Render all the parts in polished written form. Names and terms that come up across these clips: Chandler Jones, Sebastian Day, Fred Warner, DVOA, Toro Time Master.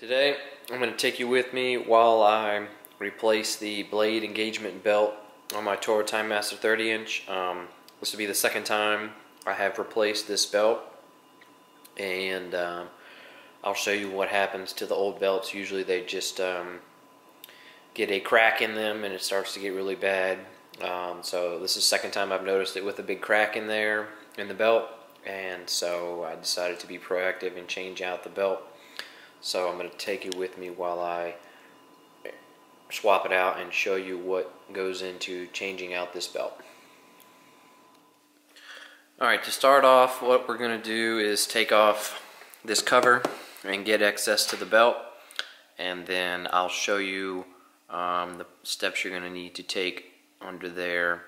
Today I'm going to take you with me while I replace the blade engagement belt on my Toro Time Master 30-inch. This will be the second time I have replaced this belt, and I'll show you what happens to the old belts. Usually they just get a crack in them and it starts to get really bad. So this is the second time I've noticed it with a big crack in there in the belt, and so I decided to be proactive and change out the belt. So I'm going to take you with me while I swap it out and show you what goes into changing out this belt. Alright, to start off, what we're going to do is take off this cover and get access to the belt, and then I'll show you the steps you're going to need to take under there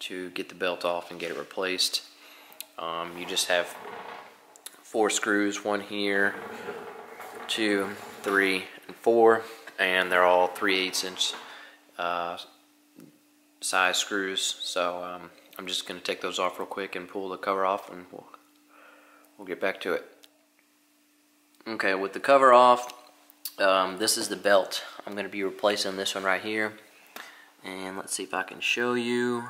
to get the belt off and get it replaced. You just have 4 screws, 1 here, 2, 3, and 4, and they're all 3/8-inch size screws. So I'm just going to take those off real quick and pull the cover off, and we'll get back to it. Okay, with the cover off, this is the belt. I'm going to be replacing this one right here, and let's see if I can show you.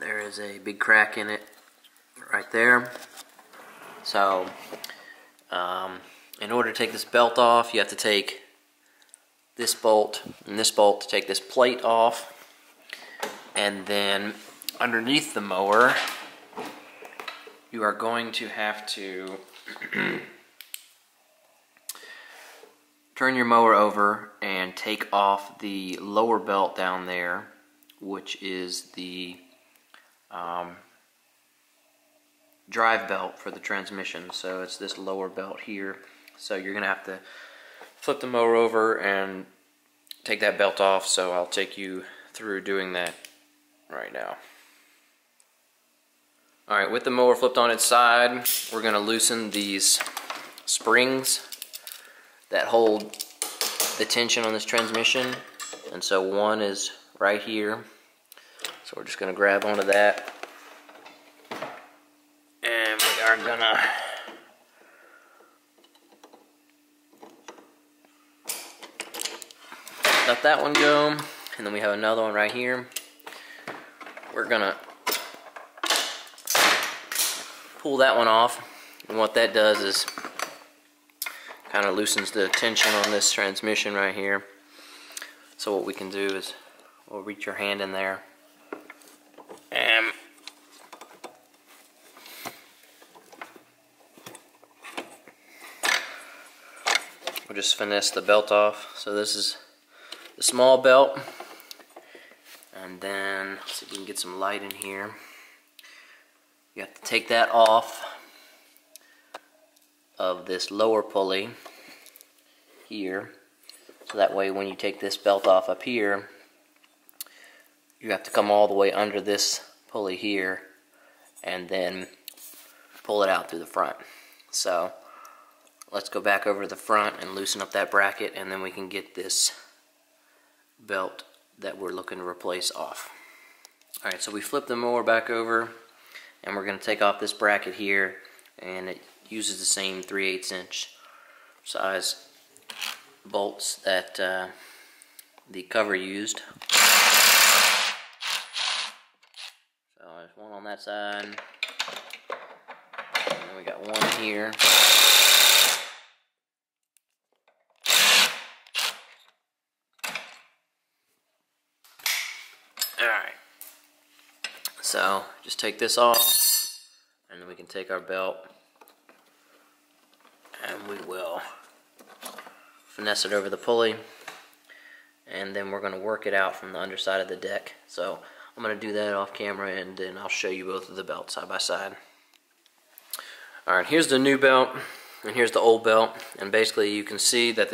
There is a big crack in it right there. So, in order to take this belt off, you have to take this bolt and this bolt to take this plate off. And then underneath the mower, you are going to have to turn your mower over and take off the lower belt down there, which is the drive belt for the transmission. So it's this lower belt here, so you're gonna have to flip the mower over and take that belt off. So I'll take you through doing that right now. Alright, with the mower flipped on its side, we're gonna loosen these springs that hold the tension on this transmission, and so one is right here, so we're just gonna grab onto that. We're gonna let that one go, and then we have another one right here. We're gonna pull that one off, and what that does is kind of loosens the tension on this transmission right here. So what we can do is we'll reach your hand in there and we'll just finesse the belt off. So this is the small belt, and then let's see if we can get some light in here. You have to take that off of this lower pulley here, so that way when you take this belt off up here, you have to come all the way under this pulley here and then pull it out through the front. So let's go back over to the front and loosen up that bracket, and then we can get this belt that we're looking to replace off. Alright, so we flip the mower back over, and we're going to take off this bracket here, and it uses the same 3/8-inch size bolts that the cover used. So there's one on that side, and then we got one here. So just take this off, and then we can take our belt, and we will finesse it over the pulley, and then we're going to work it out from the underside of the deck. So I'm going to do that off camera, and then I'll show you both of the belts side by side. Alright, here's the new belt, and here's the old belt, and basically you can see that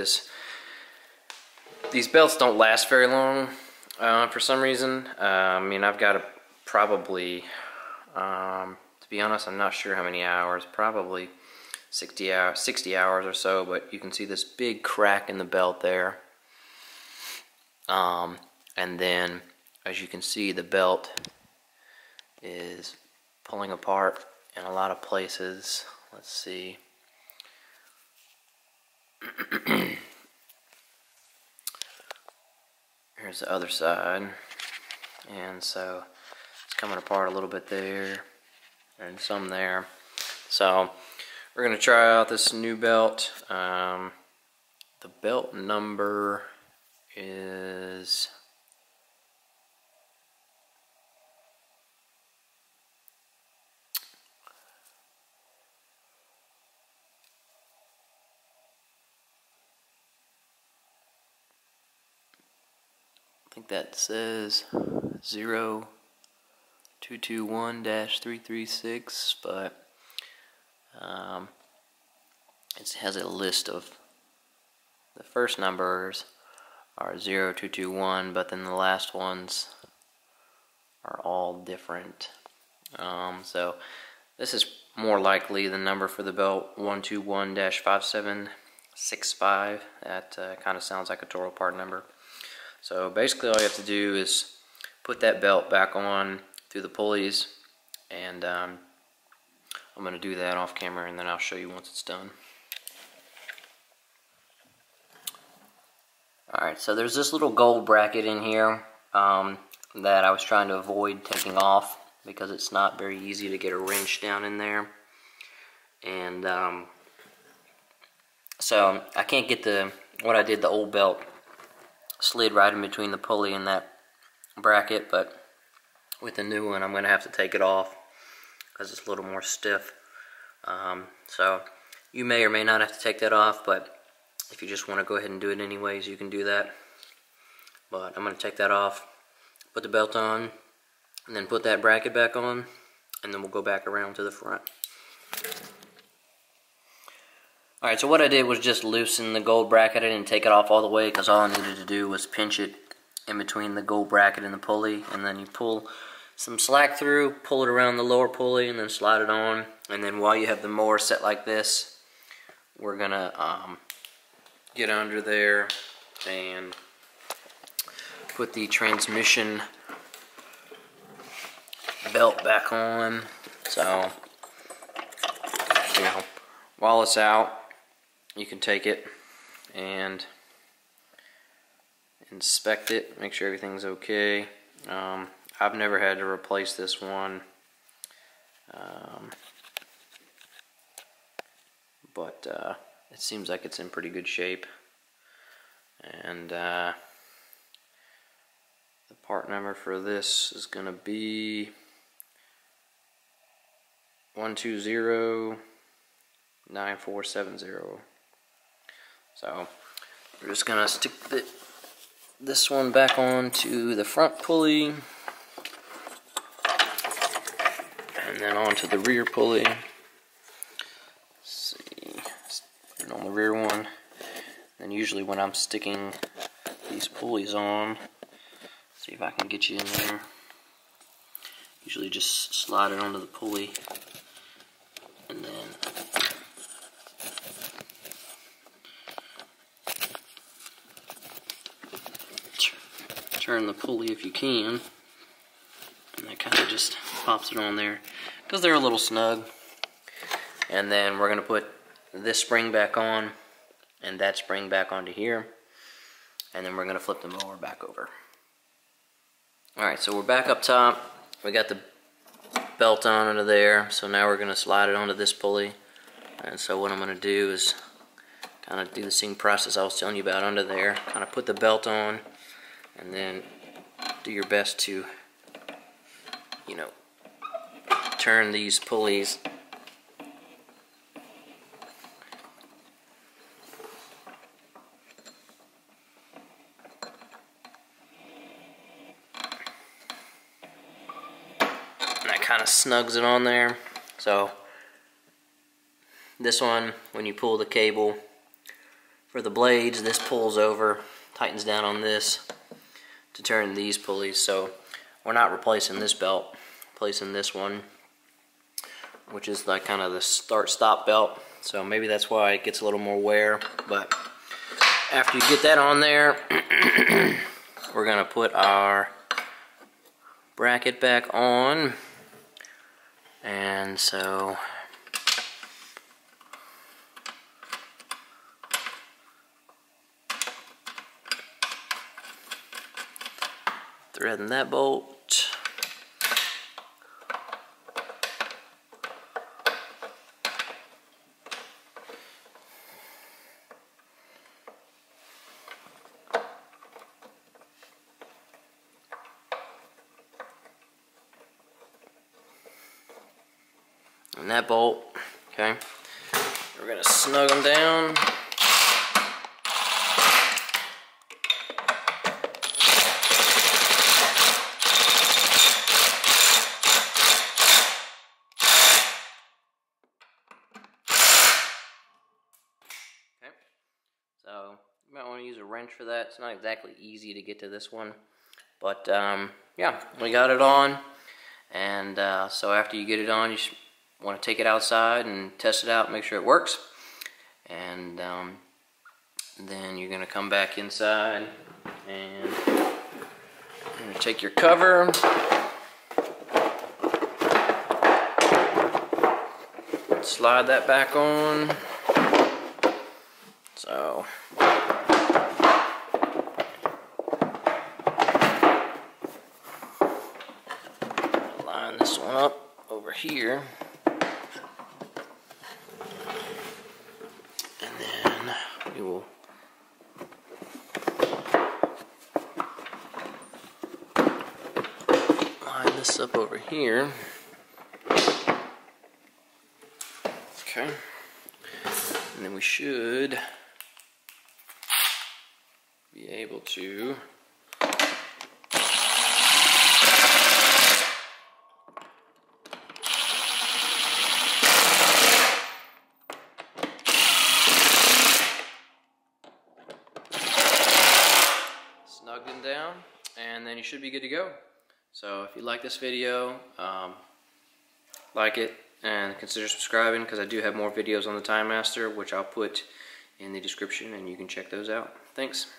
these belts don't last very long for some reason. I mean, I've got a probably, to be honest, I'm not sure how many hours, probably 60 hours or so, but you can see this big crack in the belt there. And then, as you can see, the belt is pulling apart in a lot of places. Let's see, Here's the other side, and so it's coming apart a little bit there and some there. So we're going to try out this new belt. The belt number is 0221-336, but it has a list of the first numbers are 0221, but then the last ones are all different. So this is more likely the number for the belt 121-5765. That kind of sounds like a Toro part number. So basically all you have to do is put that belt back on through the pulleys, and I'm going to do that off camera, and then I'll show you once it's done. Alright, so there's this little gold bracket in here that I was trying to avoid taking off because it's not very easy to get a wrench down in there. And so I can't get the, what I did, the old belt slid right in between the pulley and that bracket, but with the new one I'm going to have to take it off because it's a little more stiff. So you may or may not have to take that off, but if you just want to go ahead and do it anyways, you can do that. But I'm going to take that off, put the belt on, and then put that bracket back on, and then we'll go back around to the front. Alright, so what I did was just loosen the gold bracket. I didn't take it off all the way because all I needed to do was pinch it in between the gold bracket and the pulley, and then you pull some slack through, pull it around the lower pulley, and then slide it on. And then while you have the mower set like this, we're going to get under there and put the transmission belt back on. So, you know, while it's out, you can take it and inspect it, make sure everything's okay. I've never had to replace this one, but it seems like it's in pretty good shape, and the part number for this is going to be 120-9470. So we're just going to stick this one back onto the front pulley, and then onto the rear pulley. Let's see, and on the rear one. And usually when I'm sticking these pulleys on, see if I can get you in there. Usually just slide it onto the pulley, and then turn the pulley if you can, and that kind of just pops it on there because they're a little snug. And then we're going to put this spring back on and that spring back onto here, and then we're going to flip the mower back over. Alright, so we're back up top. We got the belt on under there, so now we're going to slide it onto this pulley. And so what I'm going to do is kind of do the same process I was telling you about under there, kind of put the belt on, and then do your best to, you know, turn these pulleys and that kind of snugs it on there. So this one, when you pull the cable for the blades, this pulls over, tightens down on this to turn these pulleys. So we're not replacing this belt, replacing this one, which is like kind of the start-stop belt. So maybe that's why it gets a little more wear. But after you get that on there, we're gonna put our bracket back on. And so threading that bolt. And that bolt, okay. We're gonna snug them down. Okay. So you might want to use a wrench for that. It's not exactly easy to get to this one, but yeah, we got it on. And so after you get it on, you should want to take it outside and test it out, make sure it works, and then you're going to come back inside and you're going to take your cover, slide that back on. So line this one up over here. Up over here. Okay. And then we should be able to snug them down, and then you should be good to go. So if you like this video, like it and consider subscribing, because I do have more videos on the Time Master, which I'll put in the description and you can check those out. Thanks.